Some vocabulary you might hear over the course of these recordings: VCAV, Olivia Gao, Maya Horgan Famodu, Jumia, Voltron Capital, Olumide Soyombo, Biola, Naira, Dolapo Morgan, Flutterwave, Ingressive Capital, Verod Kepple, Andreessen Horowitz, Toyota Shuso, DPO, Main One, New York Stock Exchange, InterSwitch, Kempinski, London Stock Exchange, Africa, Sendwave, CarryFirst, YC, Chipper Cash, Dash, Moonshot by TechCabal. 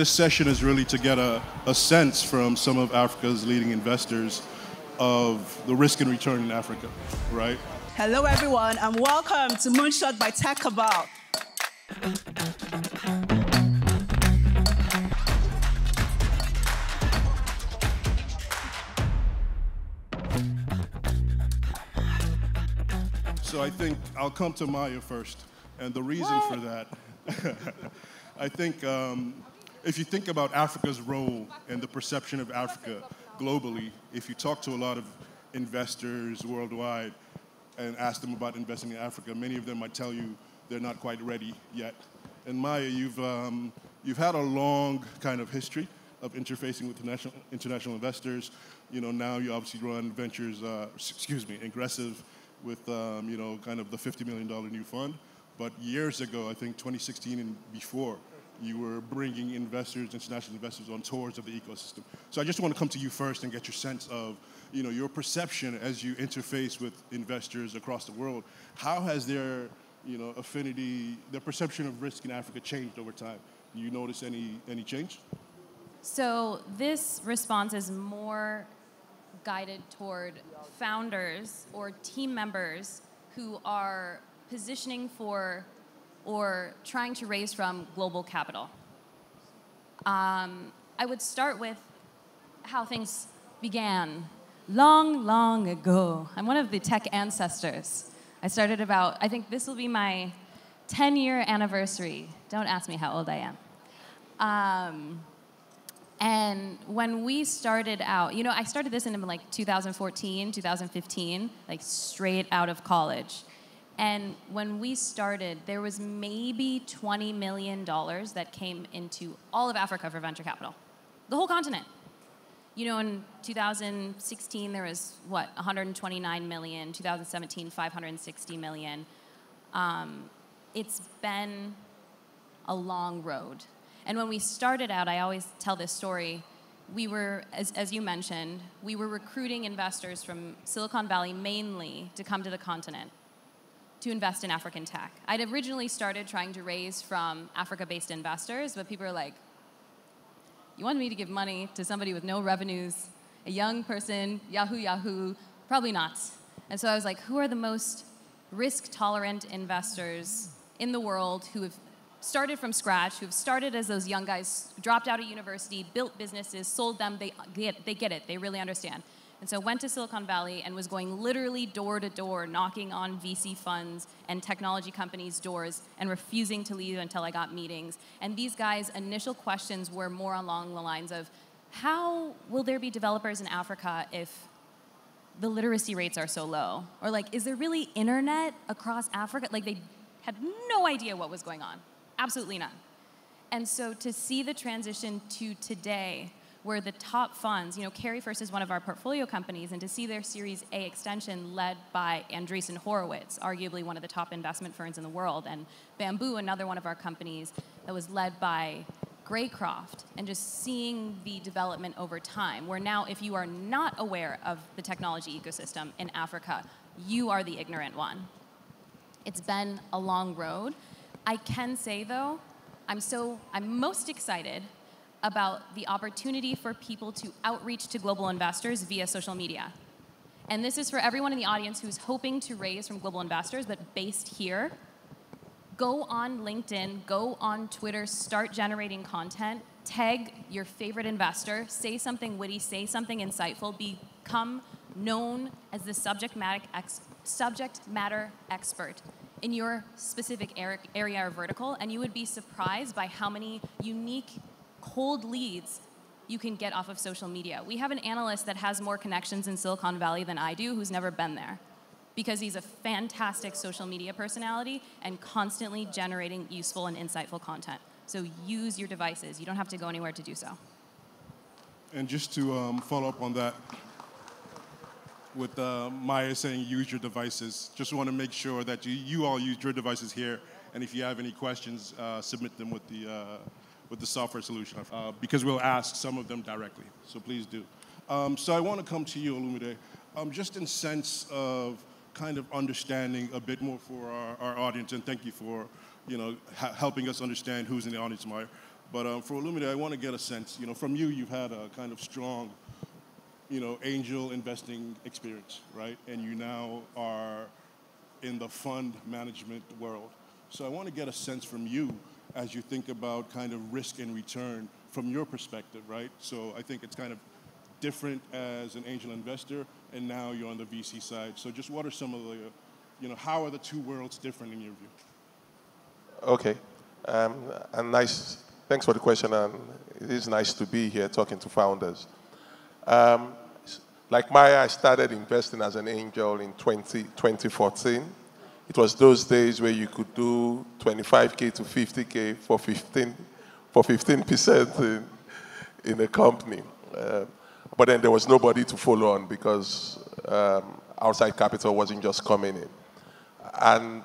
this session is really to get a sense from some of Africa's leading investors of the risk and return in Africa, right? Hello everyone, and welcome to Moonshot by TechCabal. So I think I'll come to Maya first, and the reason for that, I think if you think about Africa's role and the perception of Africa globally, if you talk to a lot of investors worldwide and ask them about investing in Africa, many of them might tell you they're not quite ready yet. And Maya, you've had a long kind of history of interfacing with international investors. You know, now you obviously run ventures, Ingressive, with you know, kind of the $50 million new fund. But years ago, I think 2016 and before, you were bringing investors, international investors, on tours of the ecosystem. So I just want to come to you first and get your sense of, you know, your perception as you interface with investors across the world. How has their, you know, affinity, their perception of risk in Africa changed over time? Do you notice any change? So this response is more guided toward founders or team members who are positioning for or trying to raise from global capital. I would start with how things began long, long ago. I'm one of the tech ancestors. I started about, I think this will be my 10-year anniversary. Don't ask me how old I am. And when we started out, you know, I started this in like 2014, 2015, like straight out of college. And when we started, there was maybe $20 million that came into all of Africa for venture capital, the whole continent. You know, in 2016, there was, what, 129 million, 2017, 560 million. It's been a long road. And when we started out, I always tell this story, we were, as you mentioned, we were recruiting investors from Silicon Valley mainly to come to the continent to invest in African tech. I'd originally started trying to raise from Africa-based investors, but people were like, you want me to give money to somebody with no revenues, a young person, yahoo, probably not. And so I was like, who are the most risk-tolerant investors in the world who have started from scratch, who've started as those young guys, dropped out of university, built businesses, sold them, they get it, they really understand. And so went to Silicon Valley and was going literally door to door, knocking on VC funds and technology companies' doors and refusing to leave until I got meetings. And these guys' initial questions were more along the lines of, how will there be developers in Africa if the literacy rates are so low? Or like, is there really internet across Africa? Like, they had no idea what was going on. Absolutely none. And so to see the transition to today, where the top funds, you know, CarryFirst is one of our portfolio companies, and to see their Series A extension led by Andreessen Horowitz, arguably one of the top investment firms in the world, and Bamboo, another one of our companies, that was led by Graycroft, and just seeing the development over time, where now if you are not aware of the technology ecosystem in Africa, you are the ignorant one. It's been a long road. I can say, though, I'm most excited about the opportunity for people to outreach to global investors via social media. And this is for everyone in the audience who's hoping to raise from global investors but based here. Go on LinkedIn, go on Twitter, start generating content, tag your favorite investor, say something witty, say something insightful, become known as the subject matter expert in your specific area or vertical, and you would be surprised by how many unique cold leads you can get off of social media. We have an analyst that has more connections in Silicon Valley than I do, who's never been there, because he's a fantastic social media personality and constantly generating useful and insightful content. So use your devices. You don't have to go anywhere to do so. And just to follow up on that, with Maya saying use your devices, just want to make sure that you all use your devices here, and if you have any questions, submit them with the software solution, because we'll ask some of them directly, so please do. So I want to come to you, Olumide, just in sense of kind of understanding a bit more for our audience, and thank you for, you know, helping us understand who's in the audience, Maya. But for Olumide, I want to get a sense, from you, you've had a kind of strong, angel investing experience, right? And you now are in the fund management world. So I want to get a sense from you as you think about kind of risk and return from your perspective, right? So I think it's kind of different as an angel investor, and now you're on the VC side. So just what are some of the, how are the two worlds different in your view? Okay, and nice, thanks for the question, and it is nice to be here talking to founders. Like Maya, I started investing as an angel in 2014. It was those days where you could do 25K to 50K for 15% in a company. But then there was nobody to follow on because outside capital wasn't just coming in. And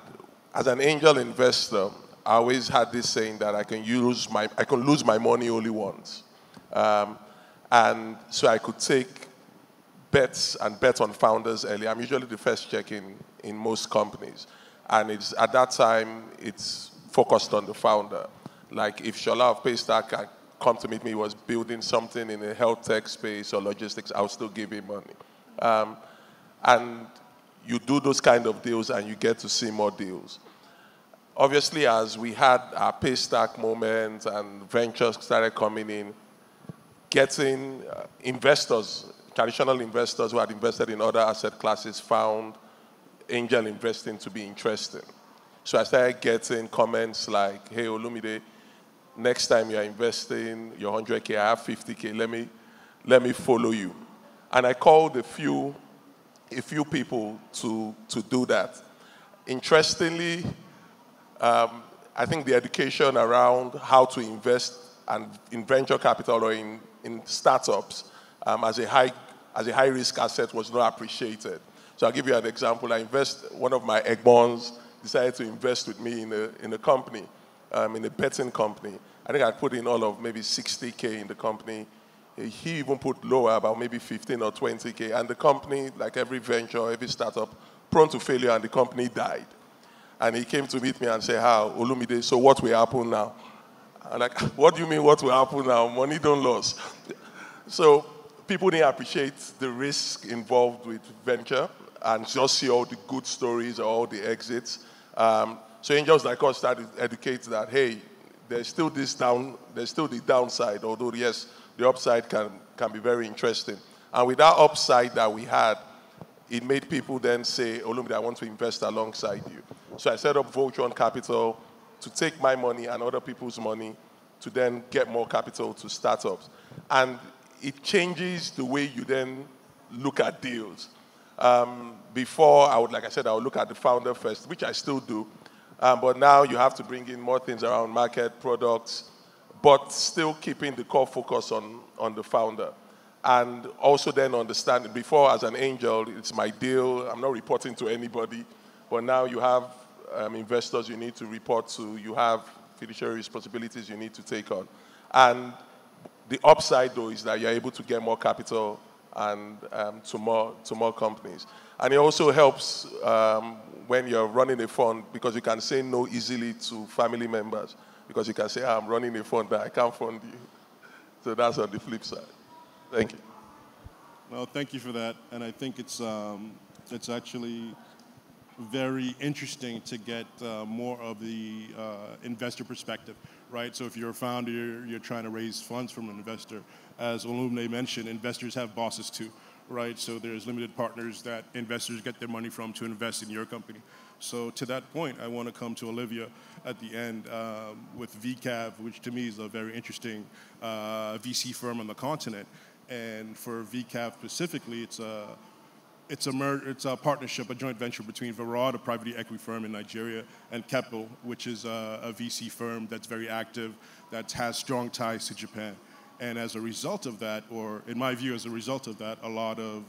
as an angel investor, I always had this saying that I can lose my money only once. And so I could take bets and bet on founders early. I'm usually the first check in most companies. And it's, at that time, it's focused on the founder. Like if Shola of Paystack had come to meet me, was building something in the health tech space or logistics, I would still give him money. And you do those kind of deals and you get to see more deals. Obviously, as we had our Paystack moment and ventures started coming in, getting investors, traditional investors who had invested in other asset classes found angel investing to be interesting. So I started getting comments like, hey, Olumide, next time you're investing your 100K, I have 50K, let me follow you. And I called a few people to do that. Interestingly, I think the education around how to invest and in venture capital or in startups as a high risk asset was not appreciated. So I'll give you an example. One of my eggborns decided to invest with me in a company, in a betting company. I think I put in all of maybe 60K in the company. He even put lower, about maybe 15 or 20K. And the company, like every venture, every startup, prone to failure, and the company died. And he came to meet me and said, "How, Olumide, so what will happen now?" I'm like, what do you mean what will happen now? Money don't lose. So people didn't appreciate the risk involved with venture and just see all the good stories or all the exits. So angels like us started to educate that, hey, there's still the downside, although yes, the upside can be very interesting. And with that upside that we had, it made people then say, Olumide, I want to invest alongside you. So I set up Voltron Capital to take my money and other people's money to then get more capital to startups. And it changes the way you then look at deals. Before, I would look at the founder first, which I still do. But now you have to bring in more things around market, products, but still keeping the core focus on the founder. And also then understanding, before as an angel, it's my deal, I'm not reporting to anybody, but now you have investors you need to report to, you have fiduciary responsibilities you need to take on. And the upside, though, is that you're able to get more capital and to more companies. And it also helps when you're running a fund, because you can say no easily to family members, because you can say, I'm running a fund, but I can't fund you. So that's on the flip side. Thank you. Well, thank you for that. And I think it's actually very interesting to get more of the investor perspective, right? So if you're a founder, you're trying to raise funds from an investor. As Olumide mentioned, investors have bosses too, right? So there's limited partners that investors get their money from to invest in your company. So to that point, I want to come to Olivia at the end with VCAV, which to me is a very interesting VC firm on the continent. And for VCAV specifically, it's a partnership, a joint venture between Verod, a private equity firm in Nigeria, and Kepple, which is a VC firm that's very active, that has strong ties to Japan. And as a result of that, or in my view, as a result of that, a lot of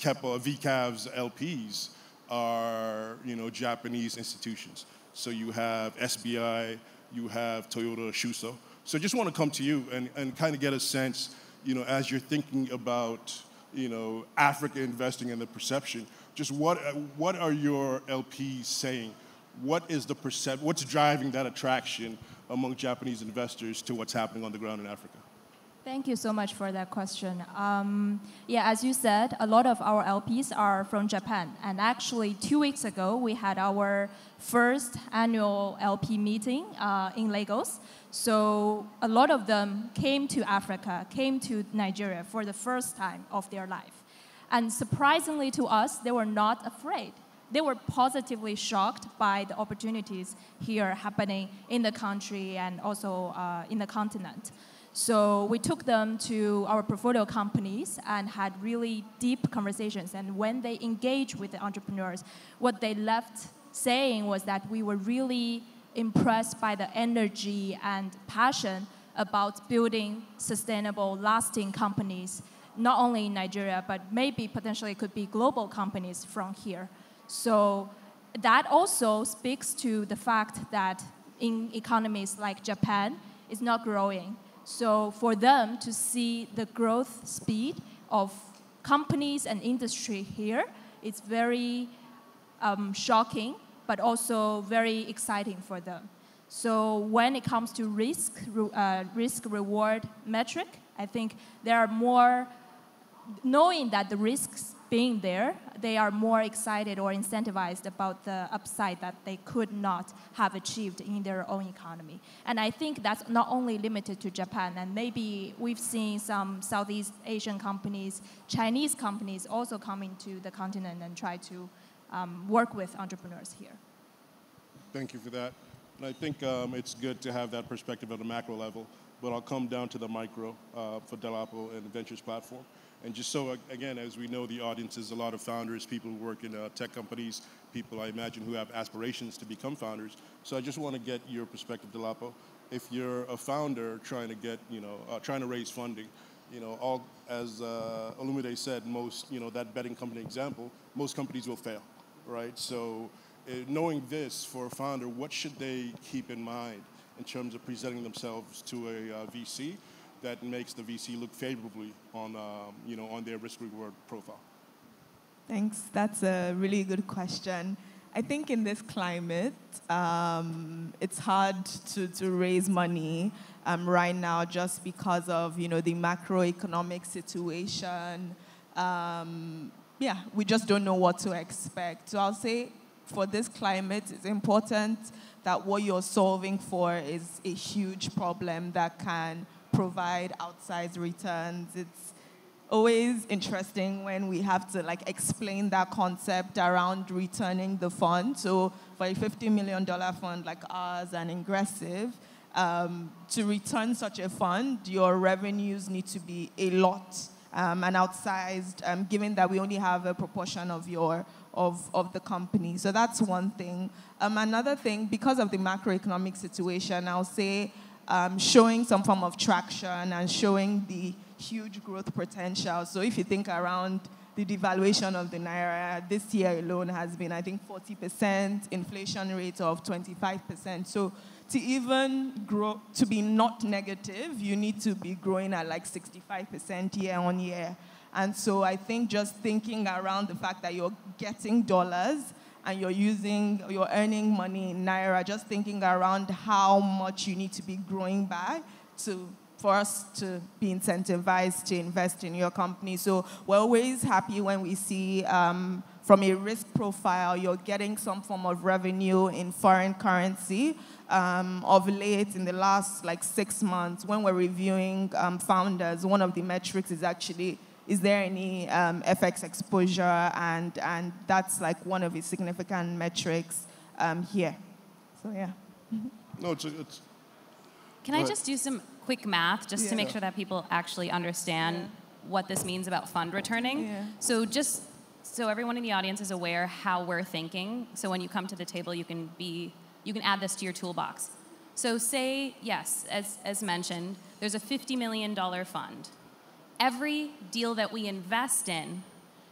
VCAV's LPs are Japanese institutions. So you have SBI, you have Toyota Shuso. So just want to come to you and kind of get a sense, as you're thinking about Africa investing and the perception. Just what are your LPs saying? What's driving that attraction among Japanese investors to what's happening on the ground in Africa? Thank you so much for that question. Yeah, as you said, a lot of our LPs are from Japan. And actually, 2 weeks ago, we had our first annual LP meeting in Lagos. So a lot of them came to Africa, came to Nigeria for the first time of their life. And surprisingly to us, they were not afraid. They were positively shocked by the opportunities here happening in the country and also in the continent. So we took them to our portfolio companies and had really deep conversations. And when they engaged with the entrepreneurs, what they left saying was that we were really impressed by the energy and passion about building sustainable, lasting companies, not only in Nigeria, but maybe potentially could be global companies from here. So that also speaks to the fact that in economies like Japan, it's not growing. So for them to see the growth speed of companies and industry here, it's very shocking, but also very exciting for them. So when it comes to risk-reward metric, I think there are more, knowing that the risks being there, they are more excited or incentivized about the upside that they could not have achieved in their own economy. And I think that's not only limited to Japan, and maybe we've seen some Southeast Asian companies, Chinese companies also coming to the continent and try to work with entrepreneurs here. Thank you for that. And I think it's good to have that perspective at the macro level, but I'll come down to the micro for Dolapo and the Ventures Platform. And just so, again, as we know, the audience is a lot of founders, people who work in tech companies, people I imagine who have aspirations to become founders. So I just want to get your perspective, Dolapo. If you're a founder trying to get, trying to raise funding, all, as Olumide said, most, that betting company example, most companies will fail, right? So knowing this for a founder, what should they keep in mind in terms of presenting themselves to a VC? That makes the VC look favorably on, on their risk-reward profile? Thanks. That's a really good question. I think in this climate, it's hard to raise money right now just because of the macroeconomic situation. Yeah, we just don't know what to expect. So I'll say for this climate, it's important that what you're solving for is a huge problem that can provide outsized returns. It's always interesting when we have to like explain that concept around returning the fund. So for a $50 million fund like ours and Ingressive, to return such a fund, your revenues need to be a lot and outsized, given that we only have a proportion of your of the company. So that's one thing. Another thing, because of the macroeconomic situation, I'll say showing some form of traction and showing the huge growth potential. So if you think around the devaluation of the Naira, this year alone has been, I think, 40%, inflation rate of 25%. So to even grow, to be not negative, you need to be growing at like 65% year on year. And so I think just thinking around the fact that you're getting dollars and you're earning money in Naira, just thinking around how much you need to be growing by for us to be incentivized to invest in your company. So we're always happy when we see, from a risk profile, you're getting some form of revenue in foreign currency. Of late, in the last like 6 months, when we're reviewing founders, one of the metrics is actually, is there any FX exposure? And that's like one of the significant metrics here. So yeah. No, it's Can I just do some quick math just to make sure that people actually understand what this means about fund returning? Yeah. So just so everyone in the audience is aware how we're thinking. So when you come to the table, you can add this to your toolbox. So say, yes, as mentioned, there's a $50 million fund. Every deal that we invest in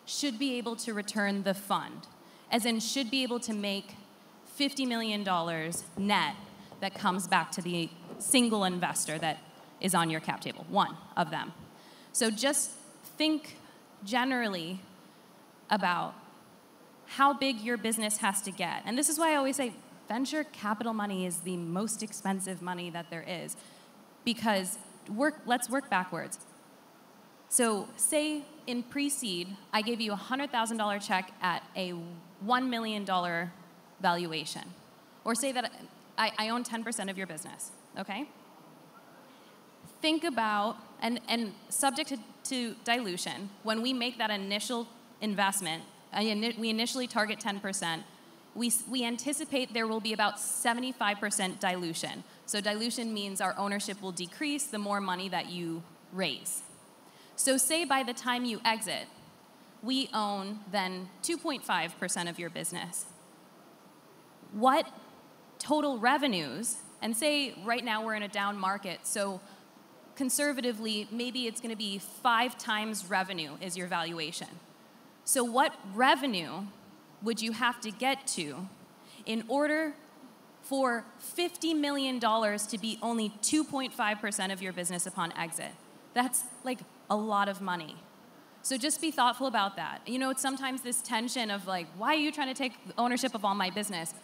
should be able to return the fund, as in should be able to make $50 million net that comes back to the single investor that is on your cap table, one of them. So just think generally about how big your business has to get. And this is why I always say venture capital money is the most expensive money that there is. Because let's work backwards. So say in pre-seed, I gave you a $100,000 check at a $1 million valuation. Or say that I own 10% of your business, okay? Think about, and subject to dilution, when we make that initial investment, we initially target 10%, we anticipate there will be about 75% dilution. So dilution means our ownership will decrease the more money that you raise. So say by the time you exit, we own then 2.5% of your business. What total revenues, and say right now we're in a down market, so conservatively, maybe it's going to be 5 times revenue is your valuation. So what revenue would you have to get to in order for $50 million to be only 2.5% of your business upon exit? That's like a lot of money. So just be thoughtful about that. You know, it's sometimes this tension of like, why are you trying to take ownership of all my business?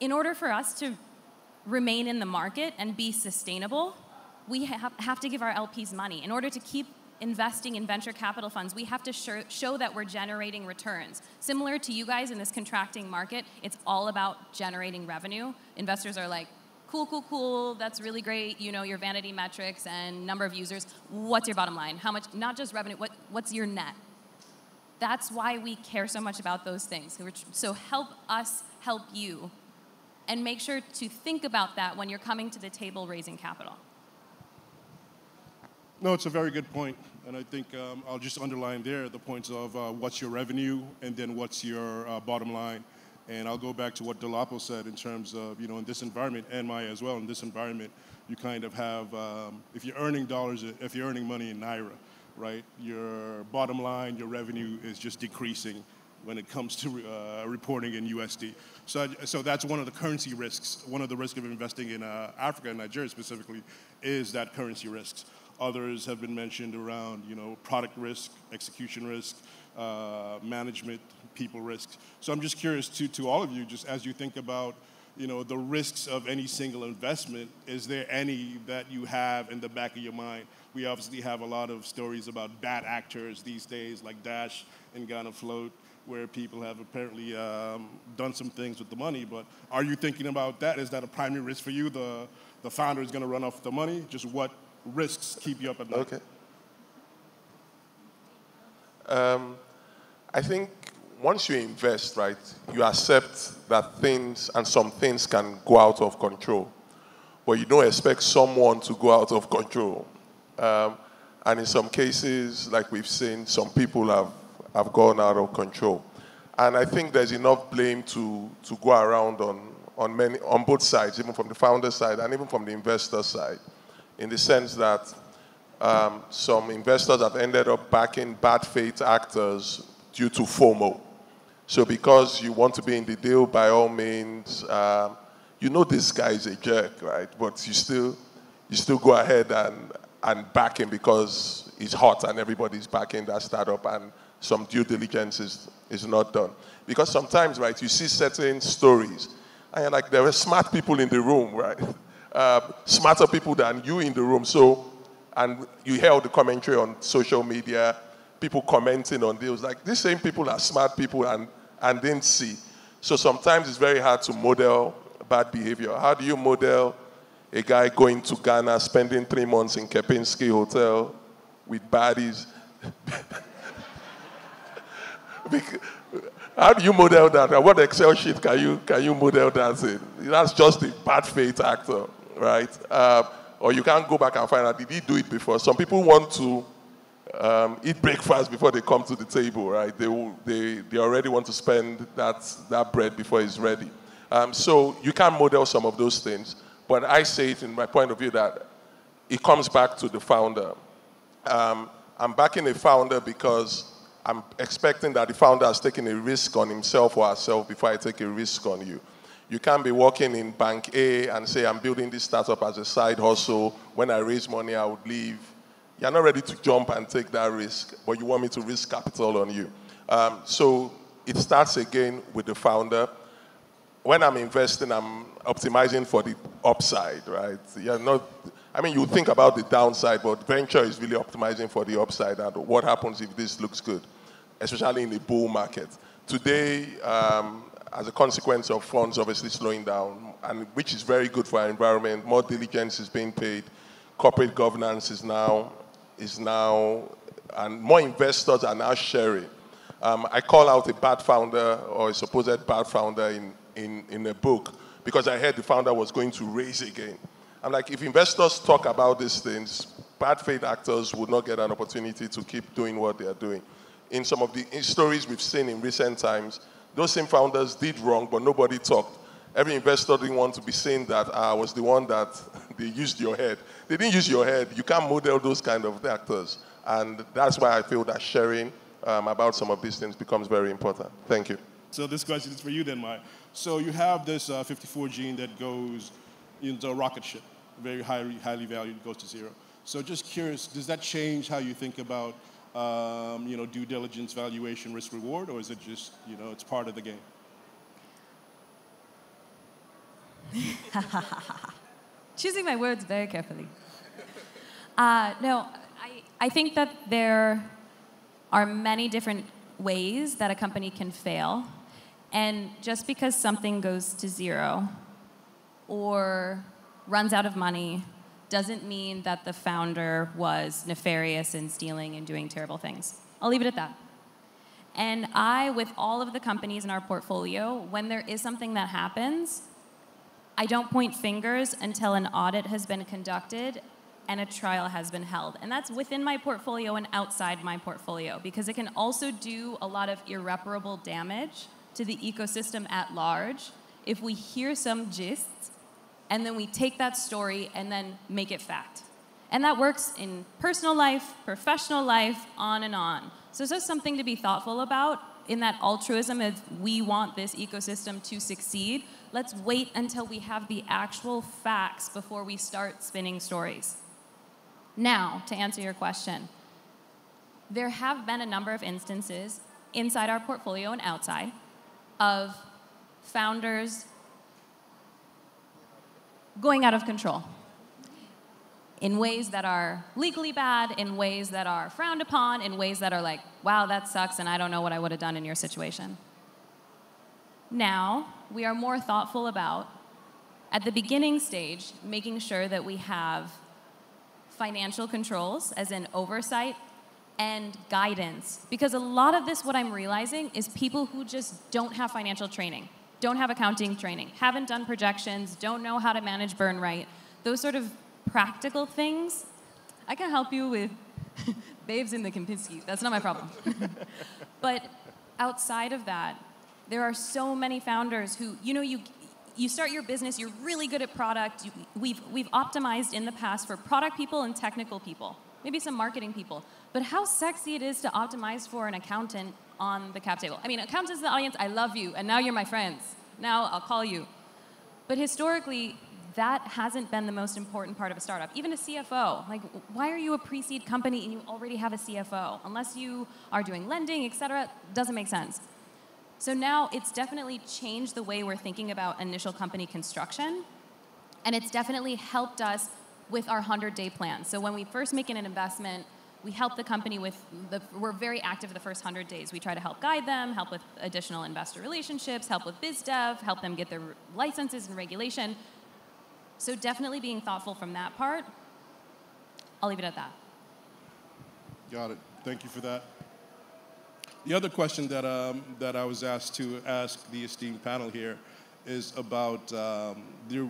In order for us to remain in the market and be sustainable, we have to give our LPs money. In order to keep investing in venture capital funds, we have to show that we're generating returns. Similar to you guys in this contracting market, it's all about generating revenue. Investors are like, cool, cool, cool, that's really great, you know, your vanity metrics and number of users. What's your bottom line? How much, not just revenue, what's your net? That's why we care so much about those things. So help us help you, and make sure to think about that when you're coming to the table raising capital. No, it's a very good point, and I think I'll just underline there the points of what's your revenue and then what's your bottom line. And I'll go back to what Dolapo said in terms of, you know, in this environment, and Maya as well, in this environment, you kind of have, if you're earning dollars, if you're earning money in Naira, right, your bottom line, your revenue is just decreasing when it comes to reporting in USD. So that's one of the currency risks. One of the risks of investing in Africa and Nigeria specifically is that currency risks. Others have been mentioned around, you know, product risk, execution risk, management, people risk. So I'm just curious to all of you, just as you think about, you know, the risks of any single investment, is there any that you have in the back of your mind? We obviously have a lot of stories about bad actors these days, like Dash and Ghana Float, where people have apparently done some things with the money. But are you thinking about that? Is that a primary risk for you? The founder is going to run off the money? Just what risks keep you up at night? Okay. I think once you invest, right, you accept that things and some things can go out of control, but you don't expect someone to go out of control. And in some cases, like we've seen, some people have gone out of control. And I think there's enough blame to go around on both sides, even from the founder side and even from the investor side, in the sense that some investors have ended up backing bad faith actors due to FOMO. So because you want to be in the deal, by all means, you know this guy is a jerk, right? But you still go ahead and back him because he's hot and everybody's backing that startup and some due diligence is not done. Because sometimes, right, you see certain stories and you're like, there are smart people in the room, right? Smarter people than you in the room. So, and you hear all the commentary on social media, people commenting on deals. Like, these same people are smart people and didn't see. So sometimes it's very hard to model bad behavior. How do you model a guy going to Ghana, spending 3 months in Kempinski Hotel with baddies? How do you model that? What Excel sheet can you model that in? That's just a bad faith actor. Right? Or you can't go back and find out, did he do it before? Some people want to eat breakfast before they come to the table, right? They already want to spend that bread before it's ready. So you can model some of those things. But I say it in my point of view that it comes back to the founder. I'm backing a founder because I'm expecting that the founder has taken a risk on himself or herself before I take a risk on you. You can't be working in bank A and say, I'm building this startup as a side hustle. When I raise money, I would leave. You're not ready to jump and take that risk, but you want me to risk capital on you. So it starts again with the founder. when I'm investing, I'm optimizing for the upside, right? You're not, I mean, you think about the downside, but venture is really optimizing for the upside and what happens if this looks good, especially in the bull market. Today, as a consequence of funds obviously slowing down, and which is very good for our environment, more diligence is being paid, corporate governance is now, and more investors are now sharing. I call out a bad founder or a supposed bad founder in a book because I heard the founder was going to raise again. I'm like, if investors talk about these things, bad faith actors would not get an opportunity to keep doing what they are doing. In some of the stories we've seen in recent times, those same founders did wrong, but nobody talked. Every investor didn't want to be saying that I was the one that they used your head. They didn't use your head. You can't model those kind of actors. And that's why I feel that sharing about some of these things becomes very important. Thank you. So this question is for you then, Maya. So you have this 54 gene that goes into a rocket ship, very highly valued, goes to zero. So just curious, does that change how you think about due diligence, valuation, risk reward, or is it just, it's part of the game? Choosing my words very carefully. No, I think that there are many different ways that a company can fail. And just because something goes to zero or runs out of money doesn't mean that the founder was nefarious in stealing and doing terrible things. I'll leave it at that. And with all of the companies in our portfolio, when there is something that happens, I don't point fingers until an audit has been conducted and a trial has been held. And that's within my portfolio and outside my portfolio, because it can also do a lot of irreparable damage to the ecosystem at large if we hear some gists and then we take that story and then make it fact. And that works in personal life, professional life, on and on. So it's just something to be thoughtful about in that altruism of we want this ecosystem to succeed. Let's wait until we have the actual facts before we start spinning stories. Now, to answer your question, there have been a number of instances inside our portfolio and outside of founders going out of control in ways that are legally bad, in ways that are frowned upon, in ways that are like, wow, that sucks, and I don't know what I would have done in your situation. Now, we are more thoughtful about, at the beginning stage, making sure that we have financial controls, as in oversight, and guidance. Because a lot of this, what I'm realizing, is people who just don't have financial training, don't have accounting training, haven't done projections, don't know how to manage burn right. Those sort of practical things, I can help you with babes in the Kempinski. That's not my problem. But outside of that, there are so many founders who, you start your business, you're really good at product. We've optimized in the past for product people and technical people, maybe some marketing people. But how sexy it is to optimize for an accountant on the cap table. I mean, accountants in the audience, I love you, and now you're my friends. Now I'll call you. But historically, that hasn't been the most important part of a startup. Even a CFO, like, why are you a pre-seed company and you already have a CFO? Unless you are doing lending, et cetera, doesn't make sense. So now it's definitely changed the way we're thinking about initial company construction, and it's definitely helped us with our 100-day plan. So when we first make an investment, we help the company with, we're very active the first 100 days. We try to help guide them, help with additional investor relationships, help with biz dev, help them get their licenses and regulation. So definitely being thoughtful from that part. I'll leave it at that. Got it. Thank you for that. The other question that, that I was asked to ask the esteemed panel here is about the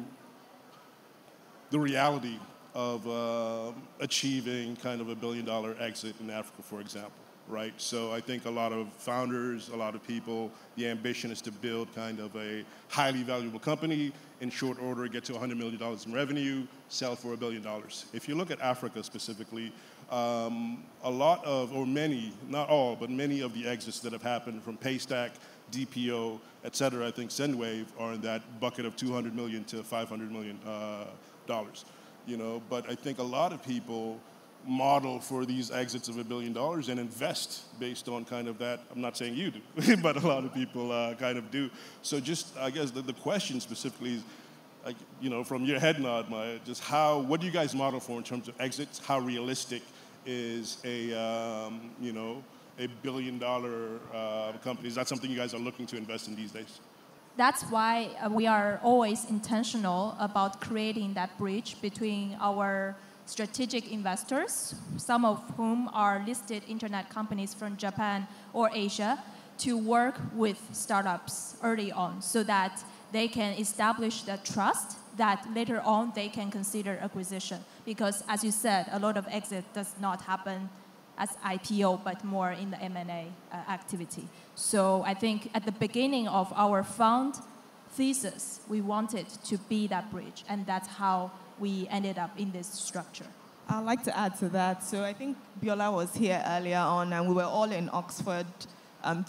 reality of achieving kind of a billion-dollar exit in Africa, for example, right? So I think a lot of founders, a lot of people, the ambition is to build kind of a highly valuable company, in short order, get to $100 million in revenue, sell for $1 billion. If you look at Africa specifically, a lot of, or many, not all, but many of the exits that have happened from Paystack, DPO, et cetera, I think Sendwave are in that bucket of $200 million to $500 million. But I think a lot of people model for these exits of $1 billion and invest based on kind of that. I'm not saying you do, but a lot of people kind of do. So just, I guess, the question specifically is, like, you know, from your head nod, Maya, just how, what do you guys model for in terms of exits? How realistic is a, you know, a $1 billion company? Is that something you guys are looking to invest in these days? That's why we are always intentional about creating that bridge between our strategic investors, some of whom are listed internet companies from Japan or Asia, to work with startups early on so that they can establish the trust that later on they can consider acquisition. Because as you said, a lot of exit does not happen as IPO, but more in the M&A activity. So I think at the beginning of our fund thesis, we wanted to be that bridge, and that's how we ended up in this structure. I'd like to add to that. So I think Biola was here earlier on, and we were all in Oxford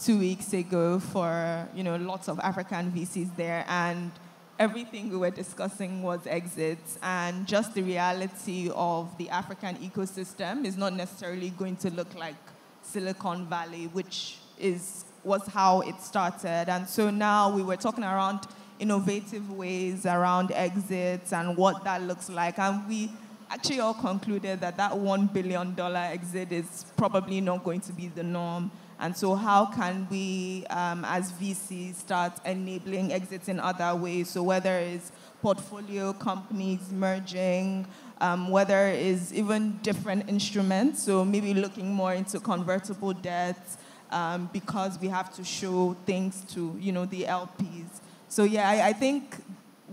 2 weeks ago for, you know, lots of African VCs there, and everything we were discussing was exits, and just the reality of the African ecosystem is not necessarily going to look like Silicon Valley, which was how it started. And so now we were talking around innovative ways around exits and what that looks like. And we actually all concluded that that $1 billion exit is probably not going to be the norm. And so how can we, as VCs, start enabling exits in other ways? So whether it's portfolio companies merging, whether it's even different instruments, so maybe looking more into convertible debt, because we have to show things to, you know, the LPs. So yeah, I think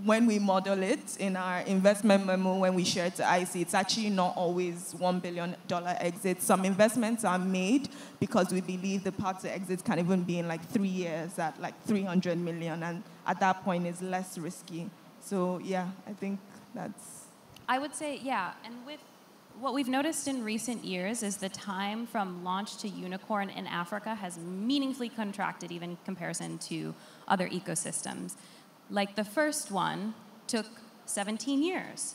when we model it in our investment memo, when we share it to IC, it's actually not always $1 billion exit. Some investments are made because we believe the path to exit can even be in like 3 years at like 300 million. And at that point, it's less risky. So yeah, I think that's... I would say, yeah. And with what we've noticed in recent years is the time from launch to unicorn in Africa has meaningfully contracted, even in comparison to other ecosystems. Like the first one took 17 years.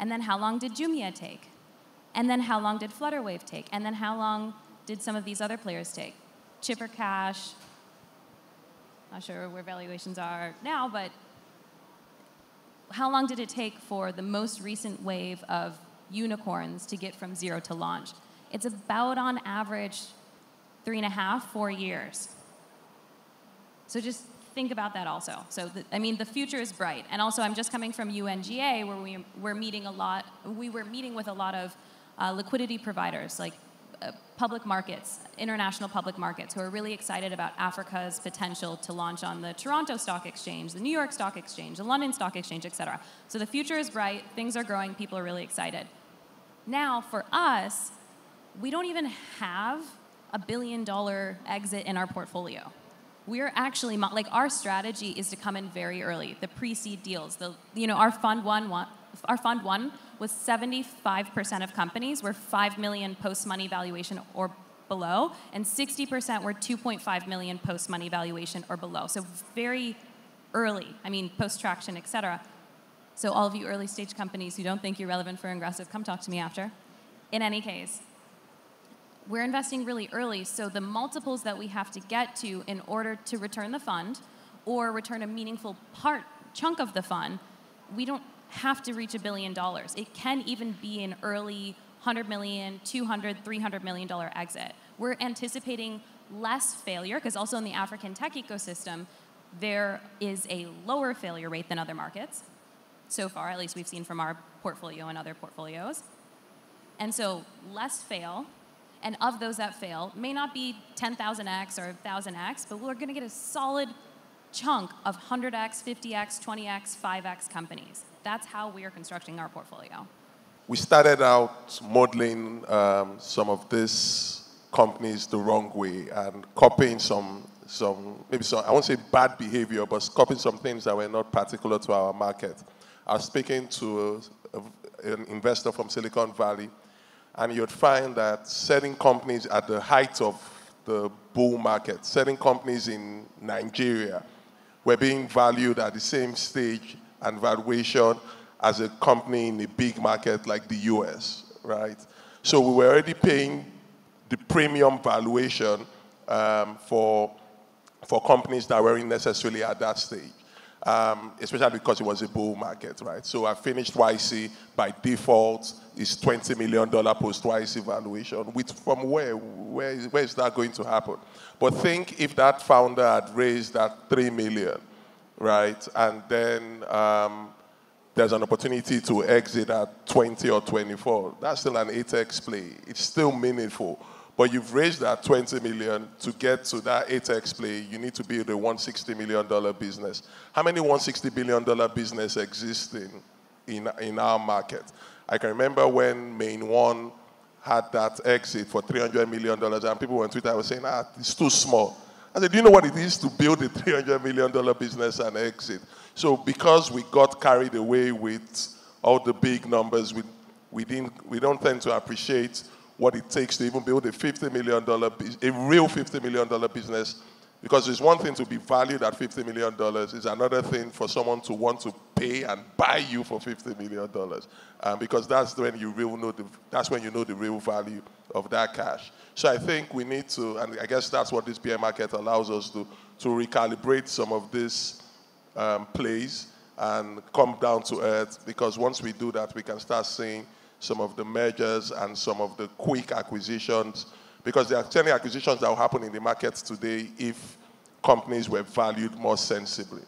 And then how long did Jumia take? And then how long did Flutterwave take? And then how long did some of these other players take? Chipper Cash, not sure where valuations are now, but how long did it take for the most recent wave of unicorns to get from zero to launch? It's about, on average, 3.5 to 4 years. So just think about that also. So, I mean, the future is bright. And also, I'm just coming from UNGA, where we were meeting with a lot of liquidity providers, like public markets, international public markets, who are really excited about Africa's potential to launch on the Toronto Stock Exchange, the New York Stock Exchange, the London Stock Exchange, et cetera. So the future is bright. Things are growing. People are really excited. Now, for us, we don't even have a $1 billion exit in our portfolio. We're actually, like, our strategy is to come in very early, the pre-seed deals. The, you know, our fund one was 75% of companies were 5 million post-money valuation or below, and 60% were 2.5 million post-money valuation or below. So very early, I mean, post-traction, et cetera. So all of you early-stage companies who don't think you're relevant for Ingressive, come talk to me after. In any case, we're investing really early, so the multiples that we have to get to in order to return the fund or return a meaningful chunk of the fund, we don't have to reach $1 billion. It can even be an early 100 million, 200, $300 million exit. We're anticipating less failure, because also in the African tech ecosystem, there is a lower failure rate than other markets, so far, at least we've seen from our portfolio and other portfolios. And so less fail. And of those that fail, may not be 10,000x or 1,000x, but we're going to get a solid chunk of 100x, 50x, 20x, 5x companies. That's how we are constructing our portfolio. We started out modeling some of these companies the wrong way and copying some, I won't say bad behavior, but copying some things that were not particular to our market. I was speaking to an investor from Silicon Valley, and you'd find that certain companies at the height of the bull market, certain companies in Nigeria were being valued at the same stage and valuation as a company in a big market like the US, right? So we were already paying the premium valuation for companies that weren't necessarily at that stage, especially because it was a bull market, right? So I finished YC by default. It's $20 million post-YC valuation. Which, from where is that going to happen? But think if that founder had raised that $3 million, right? And then there's an opportunity to exit at 20 or 24. That's still an 8x play. It's still meaningful. But you've raised that $20 million to get to that 8x play. You need to build a $160 million business. How many $160 billion business exist in our market? I can remember when Main One had that exit for $300 million, and people on Twitter were saying, ah, it's too small. I said, do you know what it is to build a $300 million business and exit? So because we got carried away with all the big numbers, we don't tend to appreciate what it takes to even build a $50 million, a real $50 million business. Because it's one thing to be valued at $50 million. It's another thing for someone to want to pay and buy you for $50 million. Because that's when you really know the real value of that cash. So I think we need to, and I guess that's what this bear market allows us to recalibrate some of these plays and come down to earth. Because once we do that, we can start seeing some of the mergers and some of the quick acquisitions. Because there are certainly acquisitions that will happen in the markets today if companies were valued more sensibly.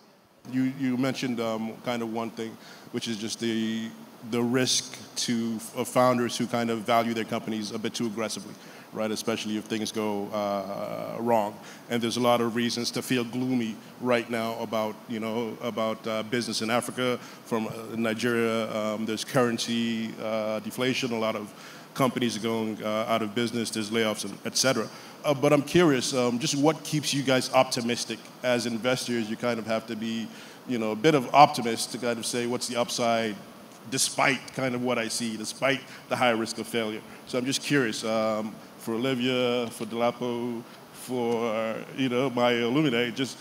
You mentioned kind of one thing, which is just the risk to founders who kind of value their companies a bit too aggressively, right? Especially if things go wrong. And there's a lot of reasons to feel gloomy right now about business in Africa, from Nigeria. There's currency deflation, a lot of companies are going out of business, there's layoffs, et cetera. But I'm curious, just what keeps you guys optimistic? As investors, you kind of have to be, a bit of optimist to kind of say, what's the upside, despite kind of what I see, despite the high risk of failure. So I'm just curious, for Olivia, for Dolapo, for, Maya, Olumide, just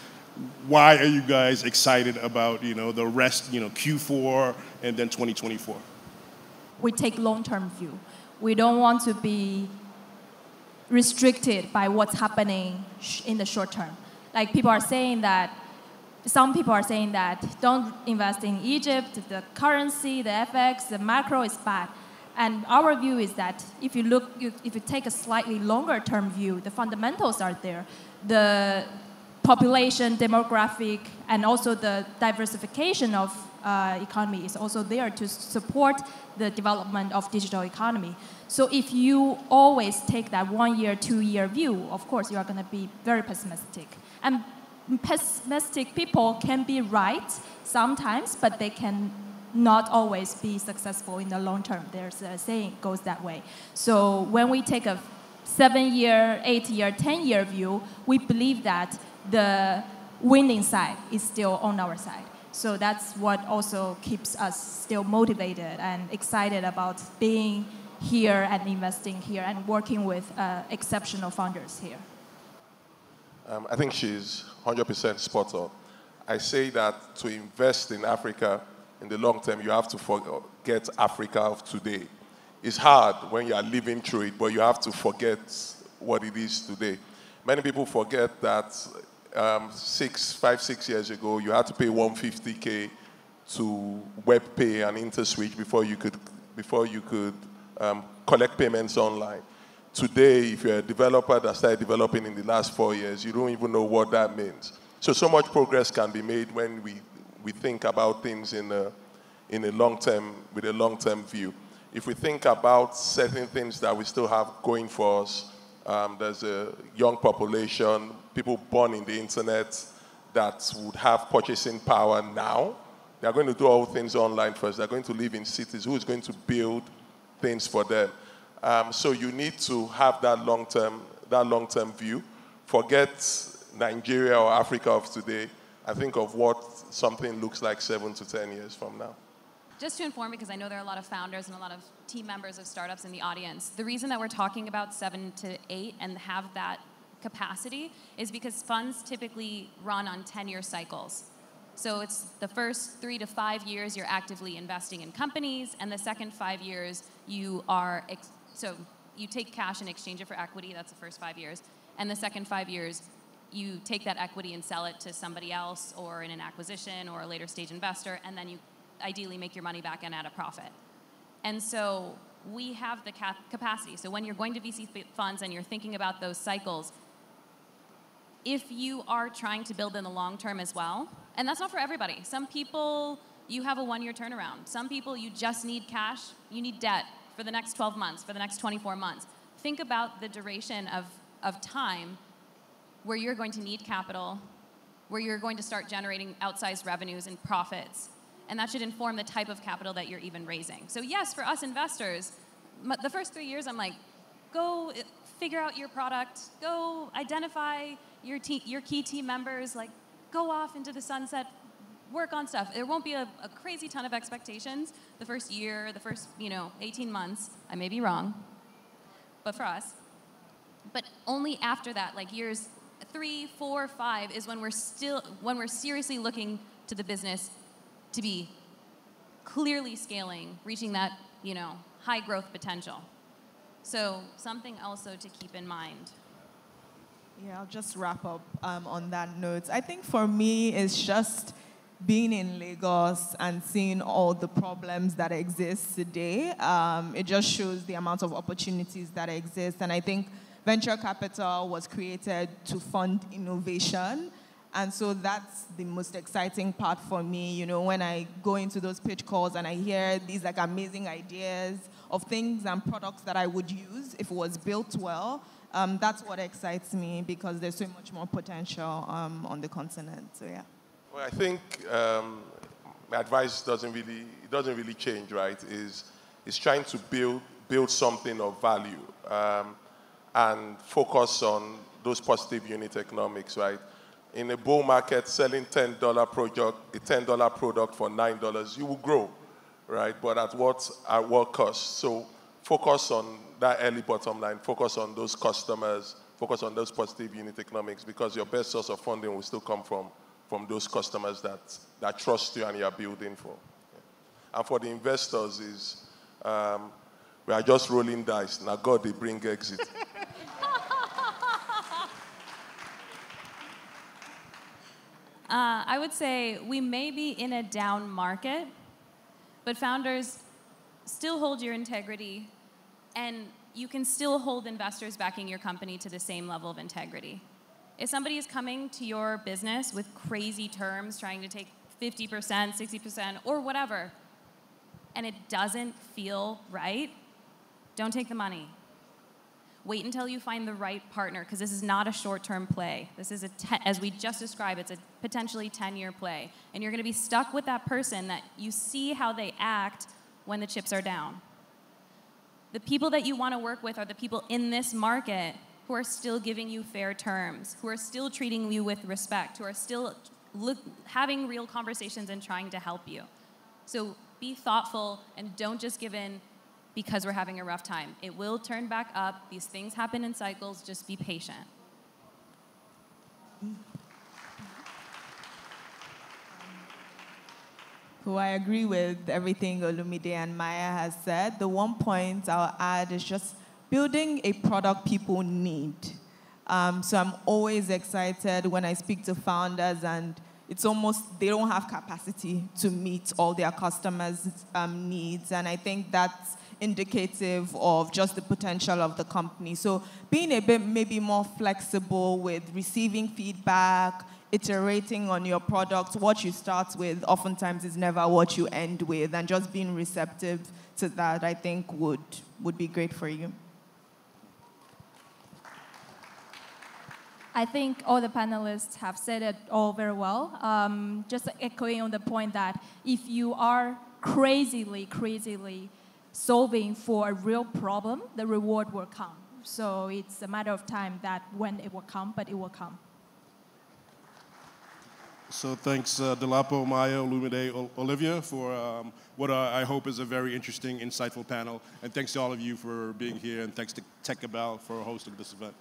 why are you guys excited about, the rest, Q4 and then 2024? We take long-term view. We don't want to be restricted by what's happening in the short term. Like some people are saying that don't invest in Egypt, the currency, the FX, the macro is bad. And our view is that if you take a slightly longer term view, the fundamentals are there. The population, demographic, and also the diversification of economy is also there to support the development of digital economy. So if you always take that 1 year, 2 year view, of course you are going to be very pessimistic. And pessimistic people can be right sometimes, but they can not always be successful in the long term. There's a saying goes that way. So when we take a 7 year, 8 year, 10 year view, we believe that the winning side is still on our side. So that's what also keeps us still motivated and excited about being here and investing here and working with exceptional founders here. I think she's 100% spot on. I say that to invest in Africa in the long term, you have to forget Africa of today. It's hard when you are living through it, but you have to forget what it is today. Many people forget that 5, 6 years ago, you had to pay $150K to WebPay and InterSwitch before you could collect payments online. Today, if you're a developer that started developing in the last 4 years, you don't even know what that means. So much progress can be made when we think about things in a long term, with a long-term view. If we think about certain things that we still have going for us, there's a young population, people born in the internet that would have purchasing power now. They're going to do all things online first. They're going to live in cities. Who's going to build things for them? So you need to have that long-term view. Forget Nigeria or Africa of today. I think of what something looks like 7 to 10 years from now. Just to inform, because I know there are a lot of founders and a lot of team members of startups in the audience, the reason that we're talking about 7 to 8 and have that capacity is because funds typically run on 10-year cycles. So it's the first 3 to 5 years you're actively investing in companies, and the second 5 years you are, so you take cash and exchange it for equity. That's the first 5 years. And the second 5 years, you take that equity and sell it to somebody else or in an acquisition or a later stage investor, and then you ideally make your money back and add a profit. And so we have the capacity. So when you're going to VC funds and you're thinking about those cycles, if you are trying to build in the long term as well, and that's not for everybody. Some people, you have a one-year turnaround. Some people, you just need cash, you need debt for the next 12 months, for the next 24 months. Think about the duration of time where you're going to need capital, where you're going to start generating outsized revenues and profits, and that should inform the type of capital that you're even raising. So yes, for us investors, the first 3 years, I'm like, go figure out your product, go identify your key team members, like go off into the sunset, work on stuff. There won't be a crazy ton of expectations the first year, the first 18 months. I may be wrong, but for us. But only after that, like years 3, 4, 5, is when we're seriously looking to the business to be clearly scaling, reaching that high growth potential. So something also to keep in mind. Yeah, I'll just wrap up on that note. I think for me, it's just being in Lagos and seeing all the problems that exist today. It just shows the amount of opportunities that exist. And I think venture capital was created to fund innovation. And so that's the most exciting part for me. When I go into those pitch calls and I hear these amazing ideas of things and products that I would use if it was built well, that's what excites me, because there's so much more potential on the continent. So yeah. Well, I think my advice doesn't really change, right? Is trying to build something of value and focus on those positive unit economics, right? In a bull market, selling a $10 product for $9, you will grow, right? But at what cost? So focus on that early bottom line, focus on those customers, focus on those positive unit economics, because your best source of funding will still come from those customers that trust you and you are building for. Yeah. And for the investors is, we are just rolling dice. Now God, they bring exit. I would say we may be in a down market, but founders, still hold your integrity, and you can still hold investors backing your company to the same level of integrity. If somebody is coming to your business with crazy terms, trying to take 50%, 60%, or whatever, and it doesn't feel right, don't take the money. Wait until you find the right partner, because this is not a short-term play. This is, as we just described, it's a potentially 10-year play. And you're going to be stuck with that person that you see how they act when the chips are down. The people that you want to work with are the people in this market who are still giving you fair terms, who are still treating you with respect, who are still having real conversations and trying to help you. So be thoughtful and don't just give in because we're having a rough time. It will turn back up. These things happen in cycles. Just be patient. Who I agree with everything Olumide and Maya has said. The one point I'll add is just building a product people need. So I'm always excited when I speak to founders, and it's almost they don't have capacity to meet all their customers' needs. And I think that's indicative of just the potential of the company. So being a bit maybe more flexible with receiving feedback, iterating on your product. What you start with oftentimes is never what you end with, and just being receptive to that, I think, would be great for you. I think all the panelists have said it all very well. Just echoing on the point that if you are crazily solving for a real problem, the reward will come. So it's a matter of time that when it will come, but it will come. So thanks, Dolapo, Maya, Olumide, Olivia, for what I hope is a very interesting, insightful panel. And thanks to all of you for being here, and thanks to TechCabal for hosting this event.